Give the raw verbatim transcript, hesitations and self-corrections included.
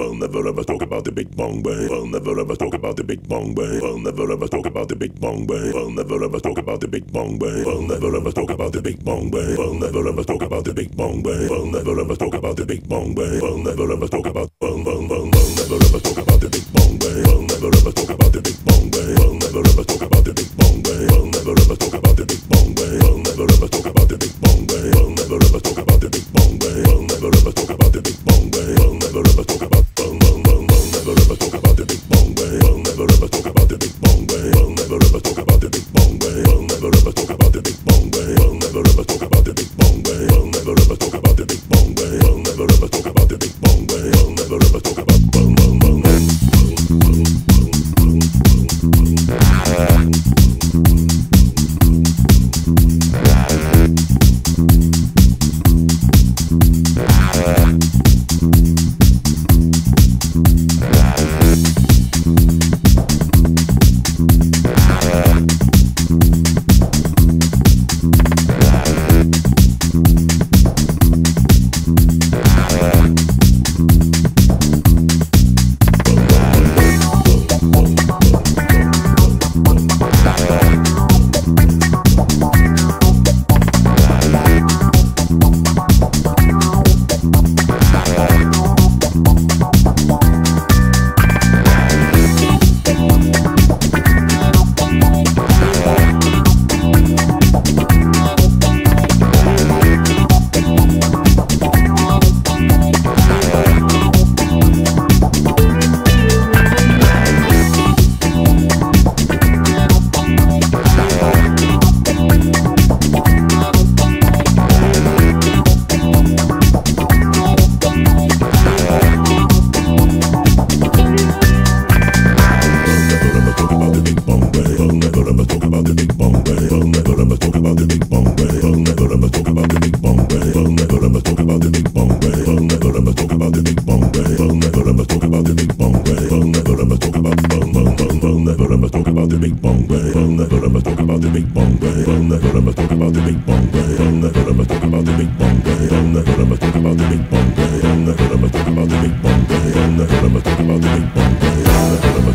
I'll never ever talk about the Big Bang Bang. I'll never ever talk about the Big Bang Bang. I'll never ever talk about the Big Bang Bang. I'll never ever talk about the Big Bang Bang. I'll never ever talk about the Big Bang Bang. I'll never ever talk about the Big Bang Bang. I'll never ever talk about the Big Bang Bang. I'll never ever talk about Bang Bang Bang. I'll never ever talk about the Big Bang Bang. I'll never ever talk about the Big Bang Bang. I'll never ever talk about the Big Bang Bang. I'll never ever talk about the Big Bang Bang. I'll never ever talk about the Big Bang Bang. I'll never ever talk about the Big Bang Bang. I'll never ever talk about the Big Bang Bang. I'll never ever talk about Bang bang bang bang, never ever talk about the Big Bang Bang. I'll never ever talk about the Big Bang Bang. I'll never ever talk about the Big Bang Bang. I'll never ever talk about the Big Bang Bang. I'll never ever talk about the Big Bang Bang. I'll never ever talk about the Big Bang Bang. I'll never ever talk about the Big Bang Bang. I'll never ever talk about Bang Bang Bang Bang Bang